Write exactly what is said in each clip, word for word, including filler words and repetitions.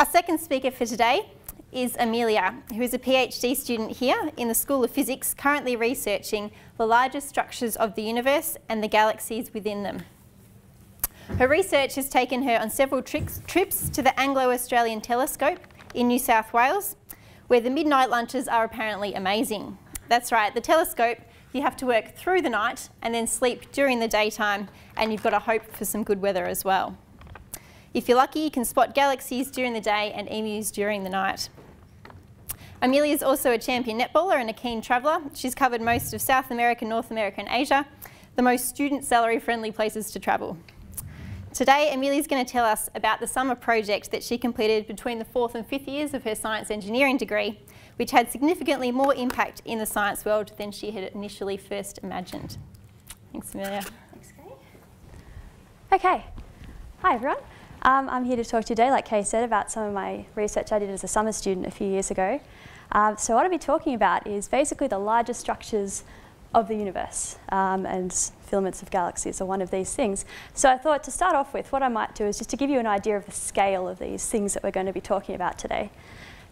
Our second speaker for today is Amelia, who is a PhD student here in the School of Physics, currently researching the largest structures of the universe and the galaxies within them. Her research has taken her on several trips, trips to the Anglo-Australian telescope in New South Wales, where the midnight lunches are apparently amazing. That's right, the telescope, you have to work through the night and then sleep during the daytime, and you've got to hope for some good weather as well. If you're lucky, you can spot galaxies during the day and emus during the night. Amelia is also a champion netballer and a keen traveller. She's covered most of South America, North America and Asia, the most student salary friendly places to travel. Today, Amelia is going to tell us about the summer project that she completed between the fourth and fifth years of her science engineering degree, which had significantly more impact in the science world than she had initially first imagined. Thanks, Amelia. Thanks, Kay. Okay. Hi, everyone. Um, I'm here to talk to you today, like Kay said, about some of my research I did as a summer student a few years ago. Um, so what I'll be talking about is basically the largest structures of the universe, um, and filaments of galaxies are one of these things. So I thought to start off with, what I might do is just to give you an idea of the scale of these things that we're going to be talking about today.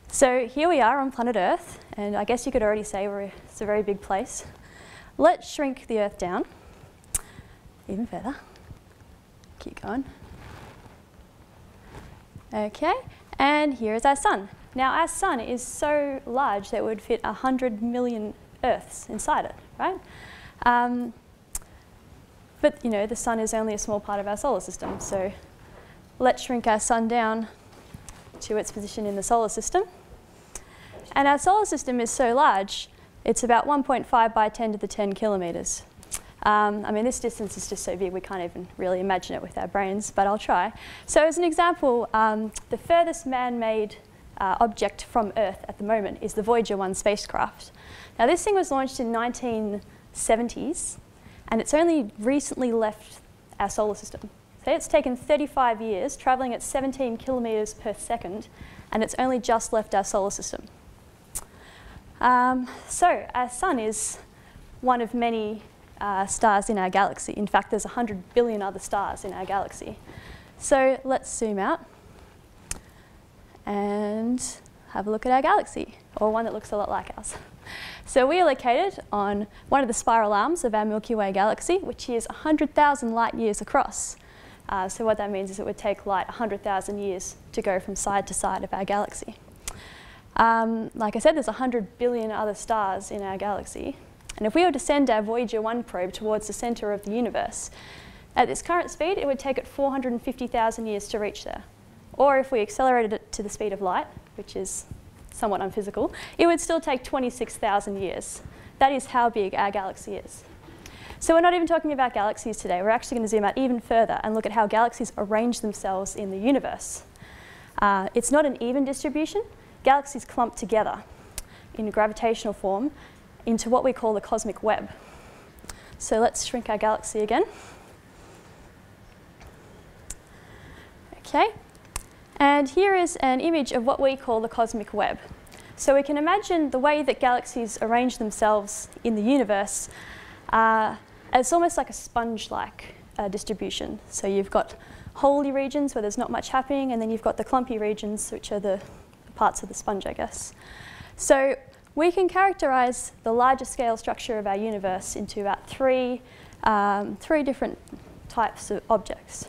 So here we are on planet Earth, and I guess you could already say we're, it's a very big place. Let's shrink the Earth down even further. Keep going. Okay, and here is our sun. Now our sun is so large that it would fit one hundred million Earths inside it, right? Um, but you know, the sun is only a small part of our solar system, so let's shrink our sun down to its position in the solar system. And our solar system is so large, it's about one point five by ten to the ten kilometres. Um, I mean, this distance is just so big we can't even really imagine it with our brains, but I'll try. So as an example, um, the furthest man-made uh, object from Earth at the moment is the Voyager one spacecraft. Now this thing was launched in nineteen seventies, and it's only recently left our solar system. So it's taken thirty-five years, travelling at seventeen kilometres per second, and it's only just left our solar system. Um, so our sun is one of many Uh, stars in our galaxy. In fact, there's one hundred billion other stars in our galaxy. So let's zoom out and have a look at our galaxy, or one that looks a lot like ours. So we are located on one of the spiral arms of our Milky Way galaxy, which is one hundred thousand light years across. Uh, so what that means is it would take light one hundred thousand years to go from side to side of our galaxy. Um, like I said, there's one hundred billion other stars in our galaxy. And if we were to send our Voyager one probe towards the centre of the universe, at its current speed, it would take it four hundred fifty thousand years to reach there. Or if we accelerated it to the speed of light, which is somewhat unphysical, it would still take twenty-six thousand years. That is how big our galaxy is. So we're not even talking about galaxies today. We're actually going to zoom out even further and look at how galaxies arrange themselves in the universe. Uh, it's not an even distribution. Galaxies clump together in a gravitational form into what we call the cosmic web. So let's shrink our galaxy again. Okay, and here is an image of what we call the cosmic web. So we can imagine the way that galaxies arrange themselves in the universe. Uh, it's almost like a sponge-like uh, distribution. So you've got holy regions where there's not much happening, and then you've got the clumpy regions, which are the parts of the sponge, I guess. So we can characterise the larger scale structure of our universe into about three, um, three different types of objects.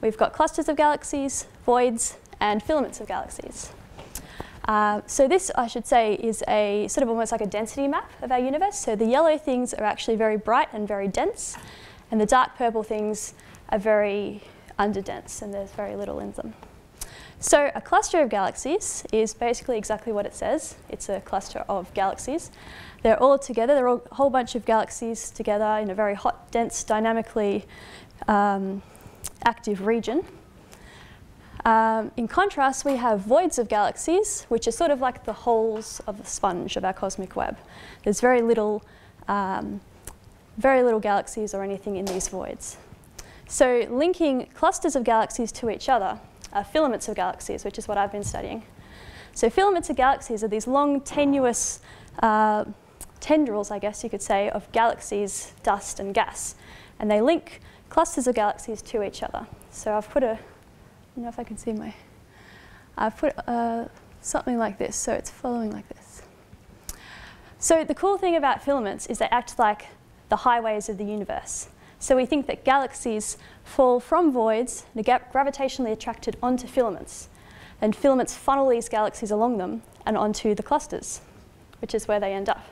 We've got clusters of galaxies, voids, and filaments of galaxies. Uh, so this, I should say, is a sort of almost like a density map of our universe. So the yellow things are actually very bright and very dense, and the dark purple things are very underdense, and there's very little in them. So a cluster of galaxies is basically exactly what it says. It's a cluster of galaxies. They're all together. They're all a whole bunch of galaxies together in a very hot, dense, dynamically um, active region. Um, in contrast, we have voids of galaxies, which are sort of like the holes of the sponge of our cosmic web. There's very little, um, very little galaxies or anything in these voids. So linking clusters of galaxies to each other are filaments of galaxies, which is what I've been studying. So filaments of galaxies are these long, tenuous uh, tendrils, I guess you could say, of galaxies, dust and gas. And they link clusters of galaxies to each other. So I've put a, I don't know if I can see my, I put uh, something like this, so it's following like this. So the cool thing about filaments is they act like the highways of the universe. So we think that galaxies fall from voids, they're gravitationally attracted onto filaments, and filaments funnel these galaxies along them and onto the clusters, which is where they end up.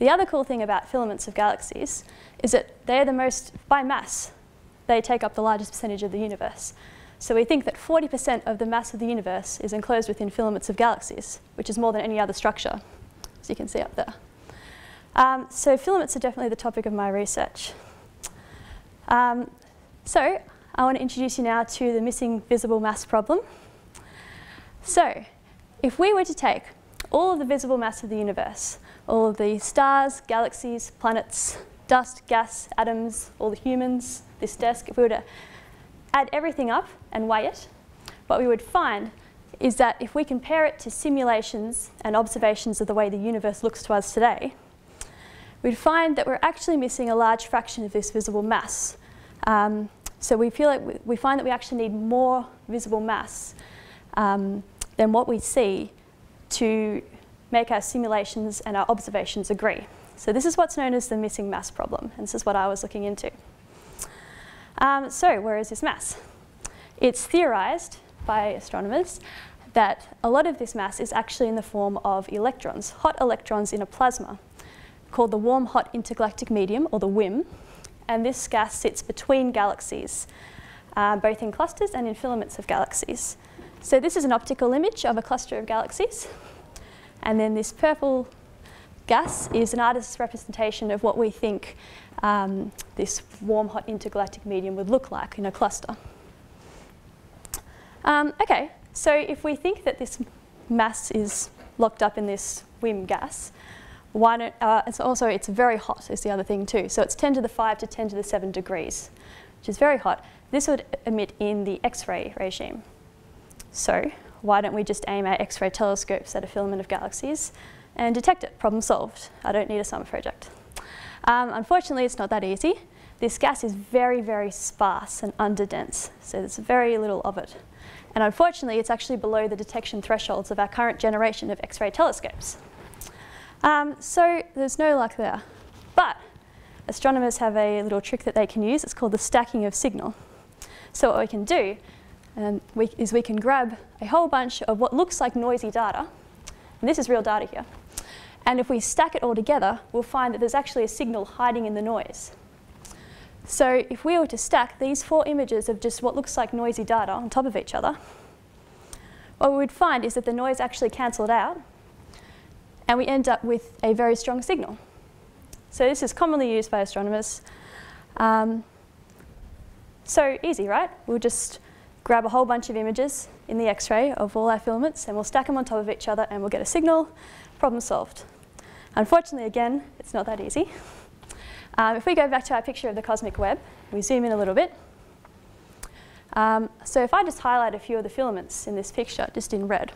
The other cool thing about filaments of galaxies is that they're the most, by mass, they take up the largest percentage of the universe. So we think that forty percent of the mass of the universe is enclosed within filaments of galaxies, which is more than any other structure, as you can see up there. Um, so filaments are definitely the topic of my research. Um, so I want to introduce you now to the missing visible mass problem. So if we were to take all of the visible mass of the universe, all of the stars, galaxies, planets, dust, gas, atoms, all the humans, this desk, if we were to add everything up and weigh it, what we would find is that if we compare it to simulations and observations of the way the universe looks to us today, we'd find that we're actually missing a large fraction of this visible mass. Um, so we feel like we, we find that we actually need more visible mass um, than what we see to make our simulations and our observations agree. So this is what's known as the missing mass problem, and this is what I was looking into. Um, so where is this mass? It's theorized by astronomers that a lot of this mass is actually in the form of electrons, hot electrons in a plasma, called the warm-hot intergalactic medium, or the WIM, and this gas sits between galaxies, uh, both in clusters and in filaments of galaxies. So this is an optical image of a cluster of galaxies. And then this purple gas is an artist's representation of what we think um, this warm, hot intergalactic medium would look like in a cluster. Um, okay, so if we think that this mass is locked up in this WIM gas, why don't, uh, it's also it's very hot is the other thing too. So it's ten to the five to ten to the seven degrees, which is very hot. This would emit in the X-ray regime. So why don't we just aim our X-ray telescopes at a filament of galaxies and detect it? Problem solved. I don't need a summer project. Um, unfortunately, it's not that easy. This gas is very, very sparse and underdense, so there's very little of it. And unfortunately, it's actually below the detection thresholds of our current generation of X-ray telescopes. Um, so there's no luck there. But astronomers have a little trick that they can use. It's called the stacking of signal. So what we can do And we, is we can grab a whole bunch of what looks like noisy data, and this is real data here, and if we stack it all together, we'll find that there's actually a signal hiding in the noise. So if we were to stack these four images of just what looks like noisy data on top of each other, what we would find is that the noise actually cancelled out, and we end up with a very strong signal. So this is commonly used by astronomers. Um, so easy, right? We'll just grab a whole bunch of images in the X-ray of all our filaments, and we'll stack them on top of each other, and we'll get a signal. Problem solved. Unfortunately, again, it's not that easy. Um, if we go back to our picture of the cosmic web, we zoom in a little bit. Um, so if I just highlight a few of the filaments in this picture, just in red,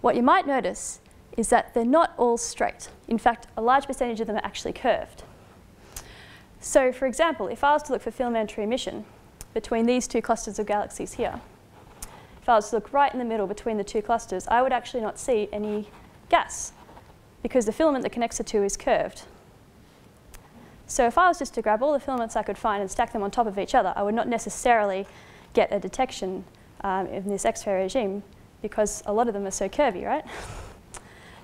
what you might notice is that they're not all straight. In fact, a large percentage of them are actually curved. So for example, if I was to look for filamentary emission between these two clusters of galaxies here, if I was to look right in the middle between the two clusters, I would actually not see any gas because the filament that connects the two is curved. So if I was just to grab all the filaments I could find and stack them on top of each other, I would not necessarily get a detection um, in this X-ray regime because a lot of them are so curvy, right?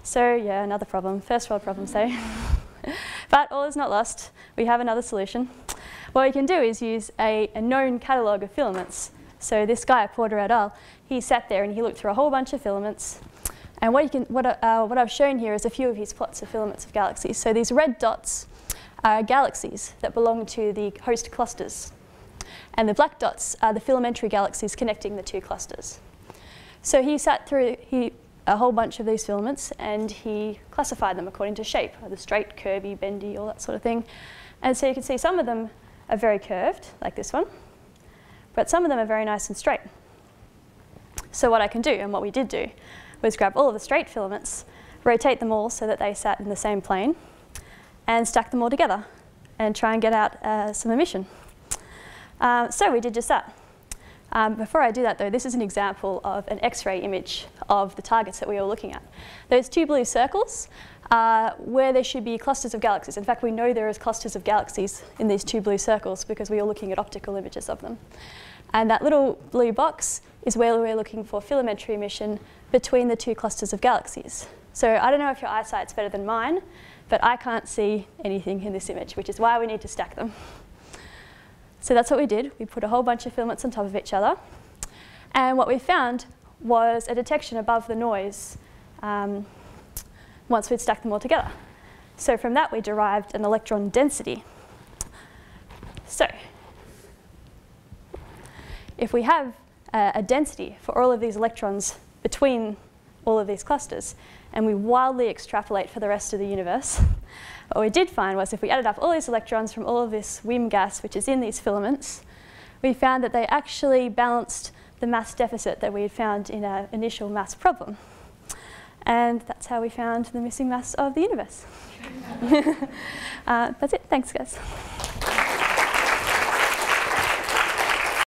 So yeah, another problem, first world problem, say. But all is not lost. We have another solution. What we can do is use a, a known catalogue of filaments. So this guy, Porter et al, he sat there and he looked through a whole bunch of filaments. And what, you can, what, uh, what I've shown here is a few of his plots of filaments of galaxies. So these red dots are galaxies that belong to the host clusters. And the black dots are the filamentary galaxies connecting the two clusters. So he sat through he, a whole bunch of these filaments and he classified them according to shape, the straight, curvy, bendy, all that sort of thing. And so you can see some of them are very curved, like this one, but some of them are very nice and straight. So what I can do, and what we did do, was grab all of the straight filaments, rotate them all so that they sat in the same plane, and stack them all together, and try and get out uh, some emission. Uh, so we did just that. Um, before I do that, though, this is an example of an X-ray image of the targets that we were looking at. Those two blue circles are where there should be clusters of galaxies. In fact, we know there is clusters of galaxies in these two blue circles because we are looking at optical images of them. And that little blue box is where we're looking for filamentary emission between the two clusters of galaxies. So I don't know if your eyesight's better than mine, but I can't see anything in this image, which is why we need to stack them. So that's what we did. We put a whole bunch of filaments on top of each other. And what we found was a detection above the noise um, once we'd stacked them all together. So from that, we derived an electron density. So if we have uh, a density for all of these electrons between all of these clusters, and we wildly extrapolate for the rest of the universe, what we did find was if we added up all these electrons from all of this W I M gas, which is in these filaments, we found that they actually balanced the mass deficit that we had found in our initial mass problem. And that's how we found the missing mass of the universe. uh, that's it. Thanks, guys.